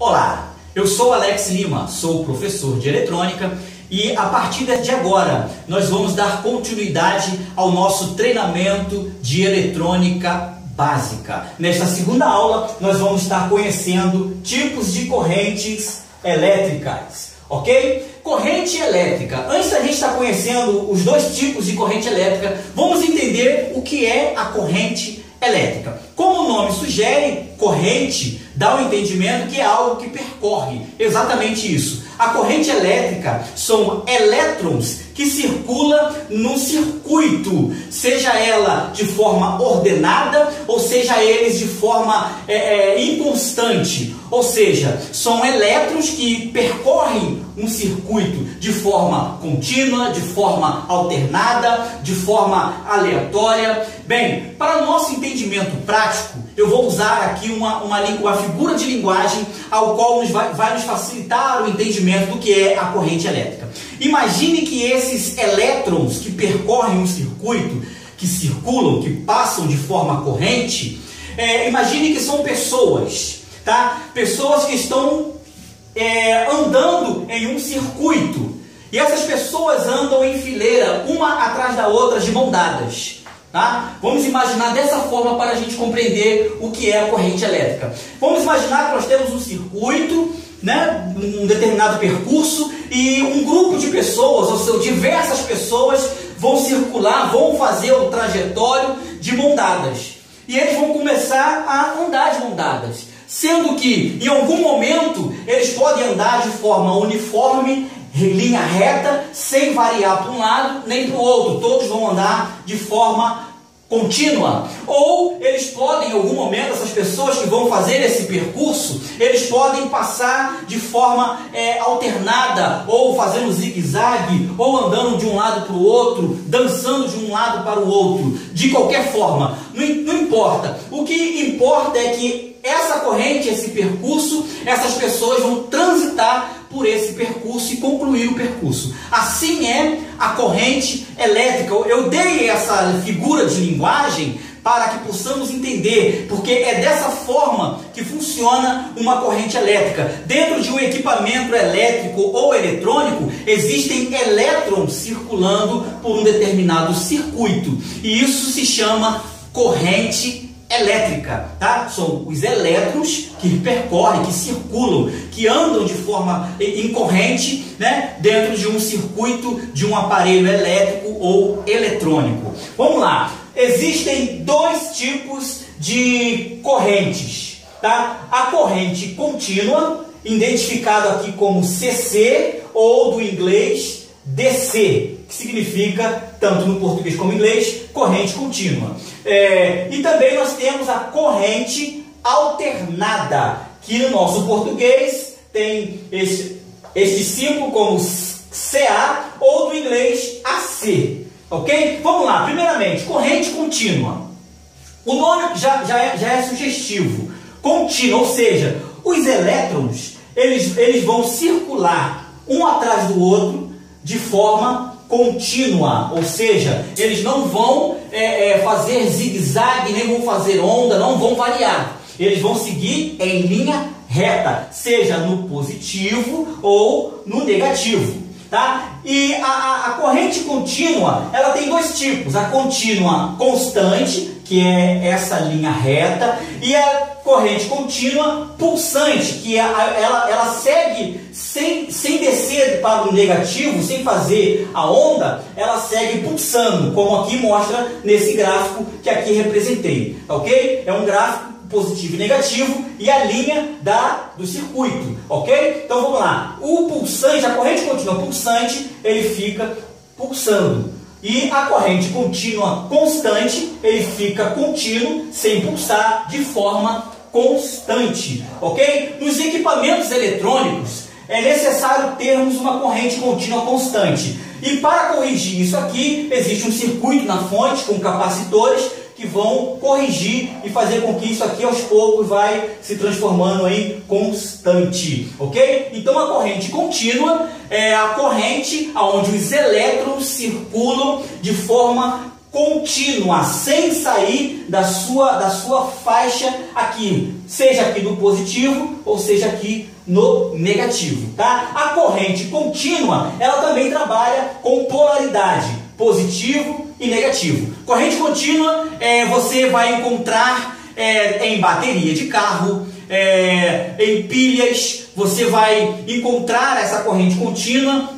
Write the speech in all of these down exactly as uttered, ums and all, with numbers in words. Olá, eu sou Alex Lima, sou professor de eletrônica e a partir de agora nós vamos dar continuidade ao nosso treinamento de eletrônica básica. Nesta segunda aula nós vamos estar conhecendo tipos de correntes elétricas, ok? Corrente elétrica. Antes da gente estar conhecendo os dois tipos de corrente elétrica, vamos entender o que é a corrente elétrica. Como o nome sugere, corrente dá o entendimento que é algo que percorre, exatamente isso. A corrente elétrica são elétrons que circulam num circuito, seja ela de forma ordenada ou seja eles de forma é, é, inconstante, ou seja, são elétrons que percorrem um circuito de forma contínua, de forma alternada, de forma aleatória. Bem, para o nosso entendimento prático, eu vou usar aqui uma, uma, uma figura de linguagem ao qual nos vai, vai nos facilitar o entendimento do que é a corrente elétrica. Imagine que esses elétrons que percorrem um circuito, que circulam, que passam de forma corrente, é, imagine que são pessoas, tá? Pessoas que estão é, andando em um circuito. E essas pessoas andam em fileira, uma atrás da outra, de mãos dadas. Tá? Vamos imaginar dessa forma para a gente compreender o que é a corrente elétrica. Vamos imaginar que nós temos um circuito, né? Um determinado percurso, e um grupo de pessoas, ou seja, diversas pessoas vão circular, vão fazer o trajetório de mãos dadas. E eles vão começar a andar de mãos dadas, sendo que em algum momento eles podem andar de forma uniforme, linha reta, sem variar para um lado nem para o outro, todos vão andar de forma contínua. Ou eles podem, em algum momento, essas pessoas que vão fazer esse percurso, eles podem passar de forma é, alternada, ou fazendo zigue-zague, ou andando de um lado para o outro, dançando de um lado para o outro. De qualquer forma, não, não importa. O que importa é que essa corrente, esse percurso, essas pessoas vão transitar por esse percurso e concluir o percurso. Assim é a corrente elétrica. Eu dei essa figura de linguagem para que possamos entender, porque é dessa forma que funciona uma corrente elétrica. Dentro de um equipamento elétrico ou eletrônico, existem elétrons circulando por um determinado circuito, e isso se chama corrente elétrica. Elétrica, tá? São os elétrons que percorrem, que circulam, que andam de forma em corrente, né? Dentro de um circuito de um aparelho elétrico ou eletrônico. Vamos lá, existem dois tipos de correntes, tá? A corrente contínua, identificada aqui como C C, ou do inglês D C, que significa, tanto no português como no inglês, corrente contínua. É, e também nós temos a corrente alternada, que no nosso português tem este, este símbolo como C A, ou no inglês A C. Ok? Vamos lá, primeiramente, corrente contínua. O nome já, já, é, já é sugestivo. Contínua, ou seja, os elétrons eles, eles vão circular um atrás do outro de forma contínua, ou seja, eles não vão é, é, fazer zigue-zague, nem vão fazer onda, não vão variar. Eles vão seguir em linha reta, seja no positivo ou no negativo, tá? E a, a, a corrente contínua, ela tem dois tipos: a contínua constante, que é essa linha reta, e a corrente contínua pulsante, que é, ela, ela segue sem, sem descer para o negativo, sem fazer a onda, ela segue pulsando, como aqui mostra nesse gráfico que aqui representei, ok? É um gráfico positivo e negativo e a linha da, do circuito, ok? Então vamos lá, o pulsante, a corrente contínua pulsante, ele fica pulsando. E a corrente contínua constante, ele fica contínuo, sem pulsar, de forma constante, ok? Nos equipamentos eletrônicos, é necessário termos uma corrente contínua constante. E para corrigir isso aqui, existe um circuito na fonte com capacitores que vão corrigir e fazer com que isso aqui aos poucos vai se transformando em constante, ok? Então a corrente contínua é a corrente onde os elétrons circulam de forma contínua, sem sair da sua, da sua faixa aqui, seja aqui no positivo ou seja aqui no negativo, tá? A corrente contínua, ela também trabalha com polaridade, positivo e negativo. Corrente contínua, é, você vai encontrar é, em bateria de carro, é, em pilhas, você vai encontrar essa corrente contínua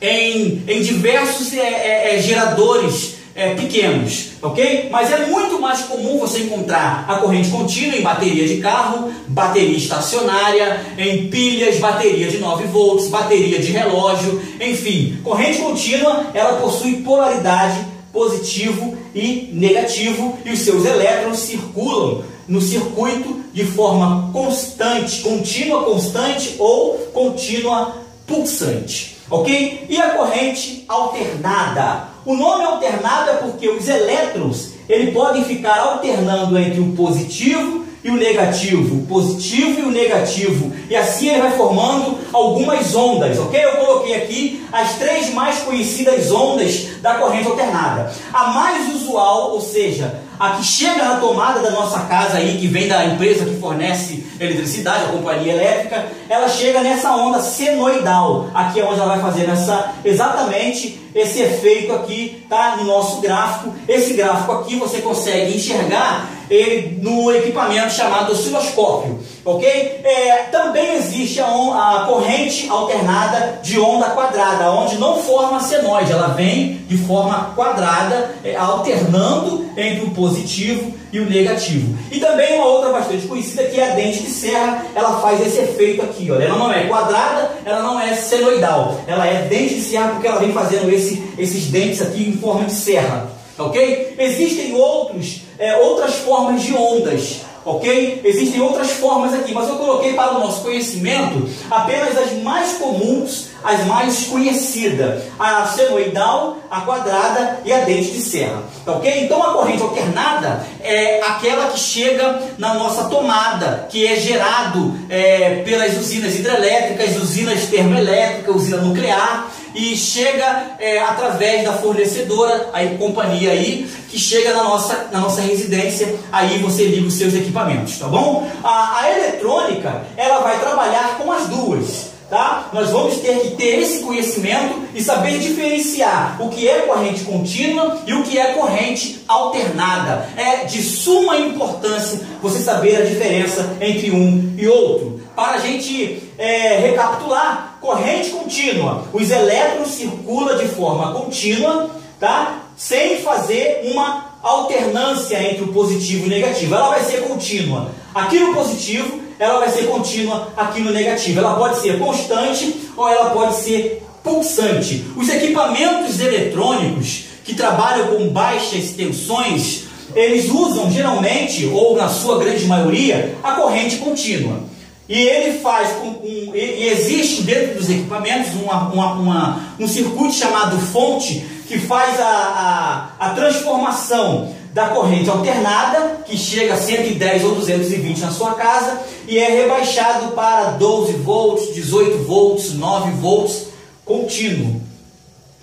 em, em diversos é, é, geradores É, pequenos, ok? Mas é muito mais comum você encontrar a corrente contínua em bateria de carro, bateria estacionária, em pilhas, bateria de nove volts, bateria de relógio, enfim. Corrente contínua, ela possui polaridade positivo e negativo e os seus elétrons circulam no circuito de forma constante, contínua constante ou contínua pulsante, ok? E a corrente alternada? O nome alternado é porque os elétrons eles podem ficar alternando entre o positivo e o negativo, o positivo e o negativo, e assim ele vai formando algumas ondas, ok? Eu coloquei aqui as três mais conhecidas ondas da corrente alternada. A mais usual, ou seja, a que chega na tomada da nossa casa aí, que vem da empresa que fornece eletricidade, a companhia elétrica, ela chega nessa onda senoidal, aqui é onde ela vai fazer essa, exatamente esse efeito aqui, tá? No nosso gráfico, esse gráfico aqui você consegue enxergar ele no equipamento chamado osciloscópio, ok? É, também existe a, a corrente alternada de onda quadrada, onde não forma senoide, ela vem de forma quadrada, é, alternando entre o positivo e o negativo. E também uma outra bastante conhecida que é a dente de serra, ela faz esse efeito aqui, olha, ela não é quadrada, ela não é senoidal, ela é dente de serra porque ela vem fazendo esse, esses dentes aqui em forma de serra, ok? Existem outros, é, outras formas de ondas, ok? Existem outras formas aqui, mas eu coloquei para o nosso conhecimento apenas as mais comuns, as mais conhecidas, a senoidal, a quadrada e a dente de serra, ok? Então a corrente alternada é aquela que chega na nossa tomada, que é gerado é, pelas usinas hidrelétricas, usinas termoelétricas, usina nuclear, e chega é, através da fornecedora, aí companhia aí, que chega na nossa, na nossa residência, aí você liga os seus equipamentos, tá bom? A, a eletrônica, ela vai trabalhar com as duas, tá? Nós vamos ter que ter esse conhecimento e saber diferenciar o que é corrente contínua e o que é corrente alternada. É de suma importância você saber a diferença entre um e outro. Para a gente é, recapitular, corrente contínua, os elétrons circulam de forma contínua, tá? Sem fazer uma alternância entre o positivo e o negativo. Ela vai ser contínua aqui no positivo, ela vai ser contínua aqui no negativo. Ela pode ser constante ou ela pode ser pulsante. Os equipamentos eletrônicos que trabalham com baixas tensões, eles usam geralmente, ou na sua grande maioria, a corrente contínua. E ele faz com, um, e existe dentro dos equipamentos uma, uma, uma, um circuito chamado fonte, que faz a, a, a transformação da corrente alternada, que chega a cento e dez ou duzentos e vinte na sua casa, e é rebaixado para doze volts, dezoito volts, nove volts contínuo.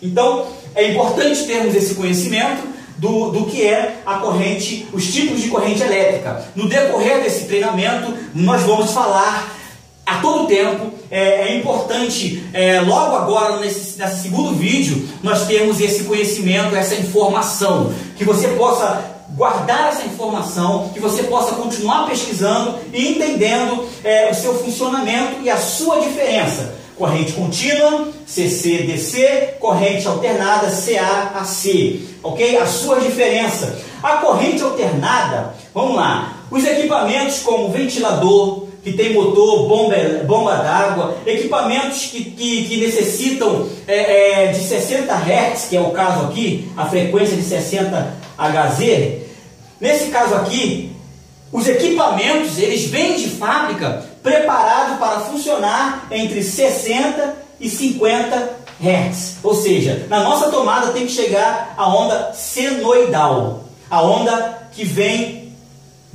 Então, é importante termos esse conhecimento Do, do que é a corrente, os tipos de corrente elétrica. No decorrer desse treinamento, nós vamos falar a todo tempo. É, é importante, é, logo agora, nesse, nesse segundo vídeo, nós termos esse conhecimento, essa informação, que você possa guardar essa informação, que você possa continuar pesquisando e entendendo é, o seu funcionamento e a sua diferença. Corrente contínua, C C D C, corrente alternada, C A A C, ok? A sua diferença. A corrente alternada, vamos lá, os equipamentos como ventilador, que tem motor, bomba, bomba d'água, equipamentos que, que, que necessitam é, é, de sessenta hertz, que é o caso aqui, a frequência de sessenta hertz, nesse caso aqui, os equipamentos, eles vêm de fábrica preparado para funcionar entre sessenta e cinquenta hertz. Ou seja, na nossa tomada tem que chegar a onda senoidal, a onda que vem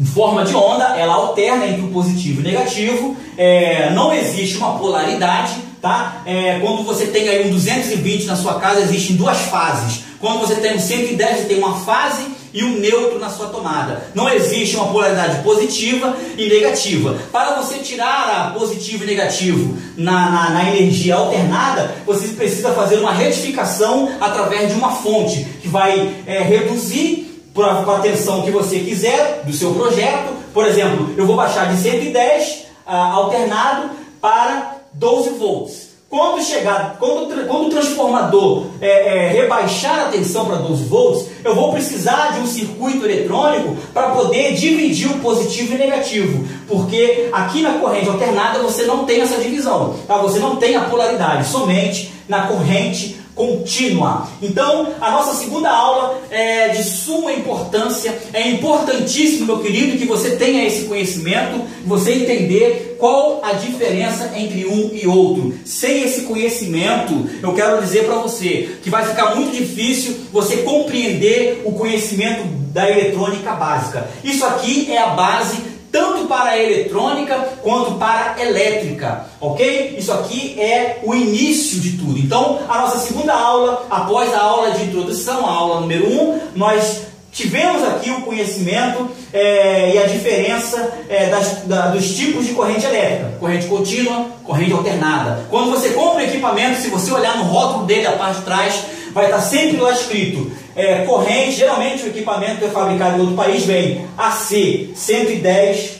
em forma de onda, ela alterna entre o positivo e o negativo, é, não existe uma polaridade, tá? É, quando você tem aí um duzentos e vinte na sua casa, existem duas fases. Quando você tem um cento e dez, você tem uma fase e um neutro na sua tomada. Não existe uma polaridade positiva e negativa. Para você tirar a positivo e negativo na, na, na energia alternada, você precisa fazer uma retificação através de uma fonte, que vai é, reduzir para a tensão que você quiser do seu projeto. Por exemplo, eu vou baixar de cento e dez ah, alternado para doze volts. Quando chegar, quando, quando o transformador é, é, rebaixar a tensão para doze volts, eu vou precisar de um circuito eletrônico para poder dividir o positivo e o negativo, porque aqui na corrente alternada você não tem essa divisão, tá? Você não tem a polaridade, somente na corrente contínua. Então, a nossa segunda aula é de suma importância. É importantíssimo, meu querido, que você tenha esse conhecimento, você entender qual a diferença entre um e outro. Sem esse conhecimento, eu quero dizer para você que vai ficar muito difícil você compreender o conhecimento da eletrônica básica. Isso aqui é a base tanto para a eletrônica quanto para a elétrica, ok? Isso aqui é o início de tudo. Então, a nossa segunda aula, após a aula de introdução, a aula número um, nós tivemos aqui o conhecimento é, e a diferença é, das, da, dos tipos de corrente elétrica, corrente contínua, corrente alternada. Quando você compra o equipamento, se você olhar no rótulo dele, a parte de trás, vai estar sempre lá escrito é, corrente. Geralmente o equipamento que é fabricado em outro país vem A C, cento e dez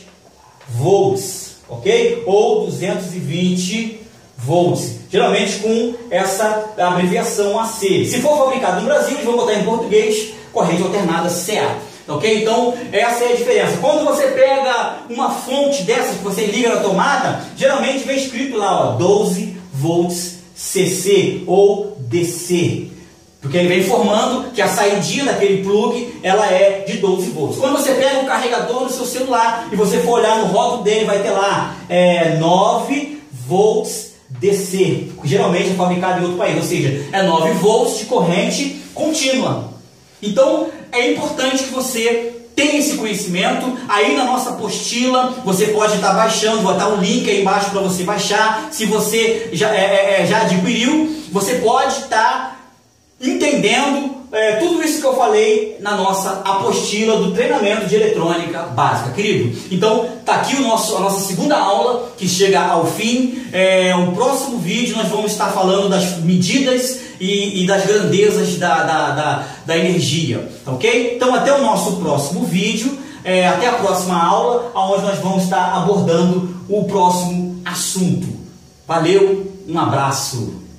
volts, ok? Ou duzentos e vinte volts, geralmente com essa abreviação A C. Se for fabricado no Brasil, eles vão botar em português corrente alternada C A. Ok? Então, essa é a diferença. Quando você pega uma fonte dessas que você liga na tomada, geralmente vem escrito lá, ó, doze volts C C ou D C, porque ele vem informando que a saída daquele plug, ela é de doze volts. Quando você pega um carregador no seu celular e você for olhar no rótulo dele, vai ter lá é, nove volts D C, geralmente é fabricado em outro país, ou seja, é nove volts de corrente contínua. Então, é importante que você tenha esse conhecimento. Aí na nossa apostila, você pode estar baixando, vou botar um link aí embaixo para você baixar. Se você já, é, é, já adquiriu, você pode estar entendendo é, tudo isso que eu falei na nossa apostila do treinamento de eletrônica básica, querido. Então, está aqui o nosso, a nossa segunda aula, que chega ao fim. É, no próximo vídeo nós vamos estar falando das medidas E, e das grandezas da, da, da, da energia, ok? Então, até o nosso próximo vídeo, é, até a próxima aula, onde nós vamos estar abordando o próximo assunto. Valeu, um abraço!